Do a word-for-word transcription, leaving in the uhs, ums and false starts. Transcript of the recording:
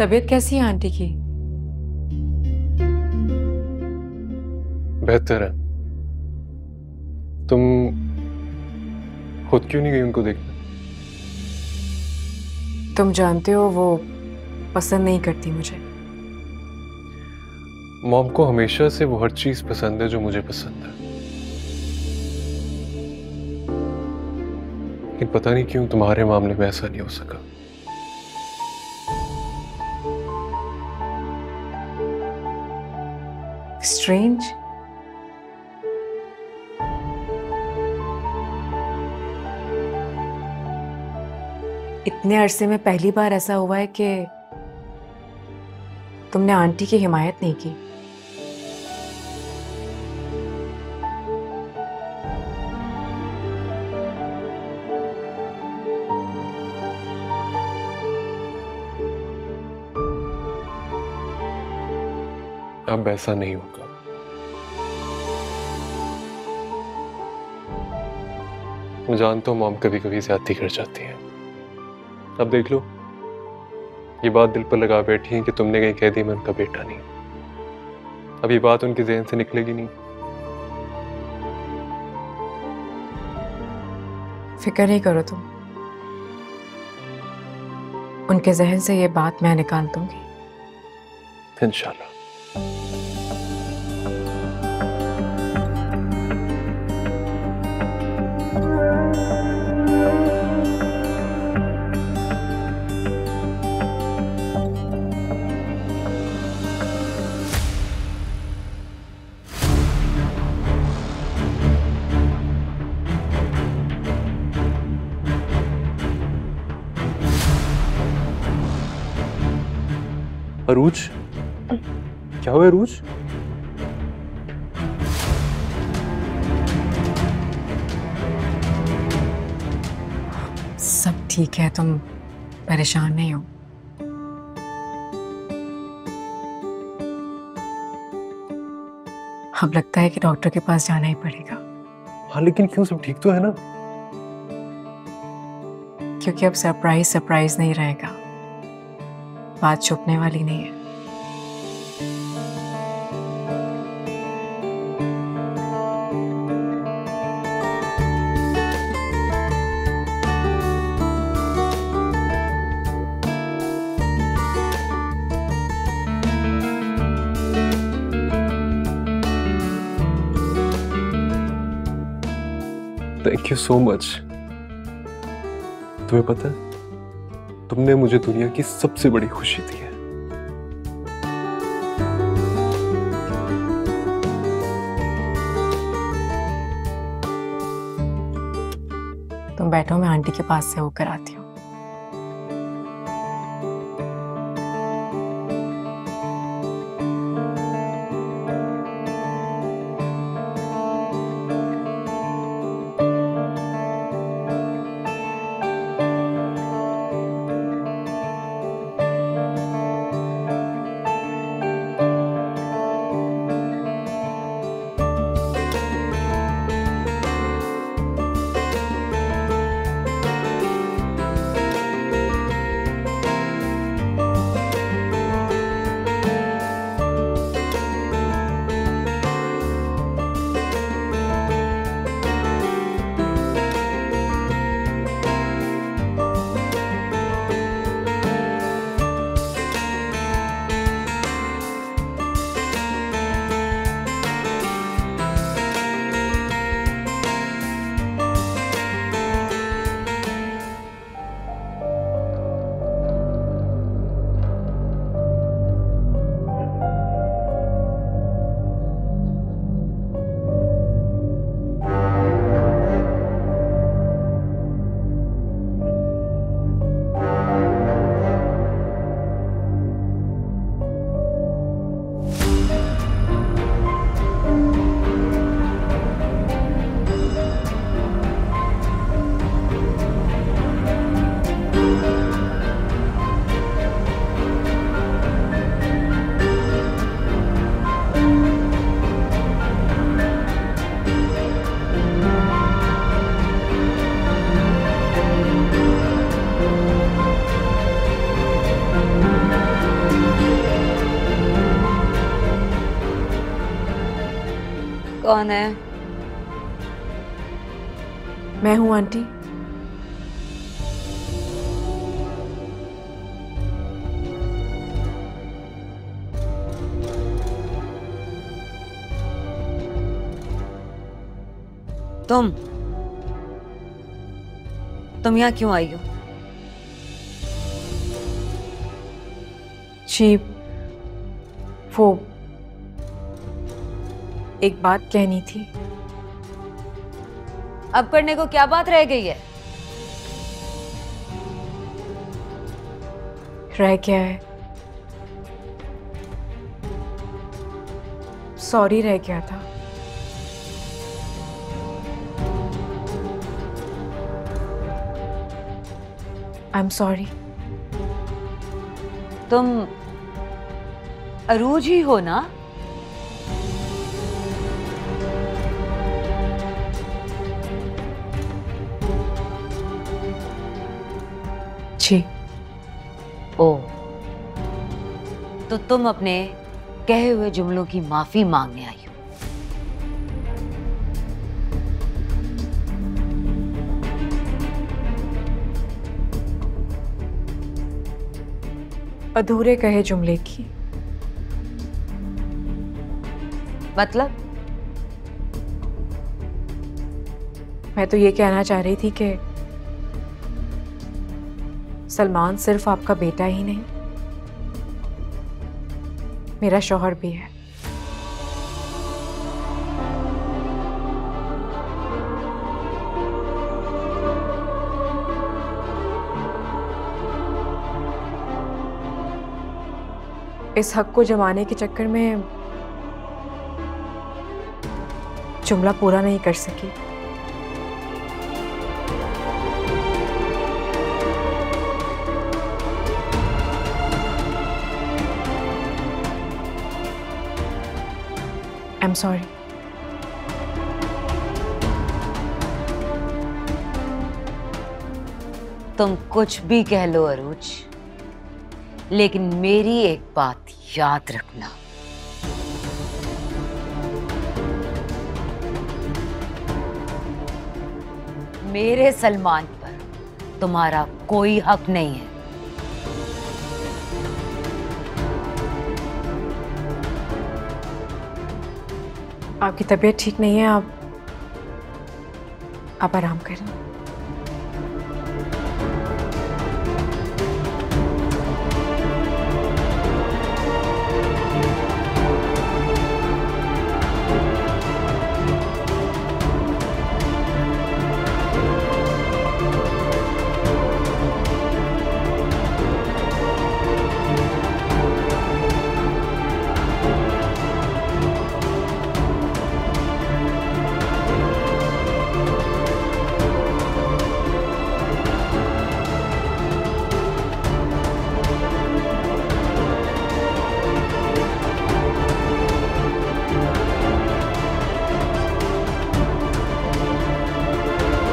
तबीयत कैसी है आंटी की? बेहतर है। तुम खुद क्यों नहीं गई उनको देखने? तुम जानते हो वो पसंद नहीं करती मुझे। मॉम को हमेशा से वो हर चीज पसंद है जो मुझे पसंद है, लेकिन पता नहीं क्यों तुम्हारे मामले में ऐसा नहीं हो सका। स्ट्रेंज। इतने अरसे में पहली बार ऐसा हुआ है कि तुमने आंटी की हिमायत नहीं की। अब ऐसा नहीं होगा। मैं जानता हूं मॉम कभी कभी ज्यादती कर जाती है। अब देख लो, ये बात दिल पर लगा बैठी है कि तुमने कहीं कह दी मैं उनका बेटा नहीं। अब ये बात उनके जहन से निकलेगी नहीं। फिक्र नहीं करो तुम, उनके जहन से ये बात मैं निकाल दूंगी इंशाल्लाह। अरूज, क्या हुआ अरूज? सब ठीक है, तुम परेशान नहीं हो। अब लगता है कि डॉक्टर के पास जाना ही पड़ेगा। हाँ, लेकिन क्यों? सब ठीक तो है ना? क्योंकि अब सरप्राइज सरप्राइज नहीं रहेगा, बात छुपने वाली नहीं है। Thank you so much. तुम्हें पता है तुमने मुझे दुनिया की सबसे बड़ी खुशी दी है। तुम बैठो, मैं आंटी के पास से होकर आती हूँ। कौन है? मैं हूँ आंटी। तुम तुम यहाँ क्यों आई हो? जी वो एक बात कहनी थी। अब करने को क्या बात रह गई है? रह क्या है, सॉरी रह गया था। I am sorry. तुम अरूज ही हो ना? जी। ओ, तो तुम अपने कहे हुए जुमलों की माफी मांगने आई हो। अधूरे कहे जुमले की मतलब? मैं तो ये कहना चाह रही थी कि सलमान सिर्फ आपका बेटा ही नहीं, मेरा शौहर भी है। इस हक को जमाने के चक्कर में जुमला पूरा नहीं कर सकी। I'm sorry. तुम कुछ भी कह लो अरूज, लेकिन मेरी एक बात याद रखना, मेरे सलमान पर तुम्हारा कोई हक नहीं है। आपकी तबीयत ठीक नहीं है, आप आप आराम करें।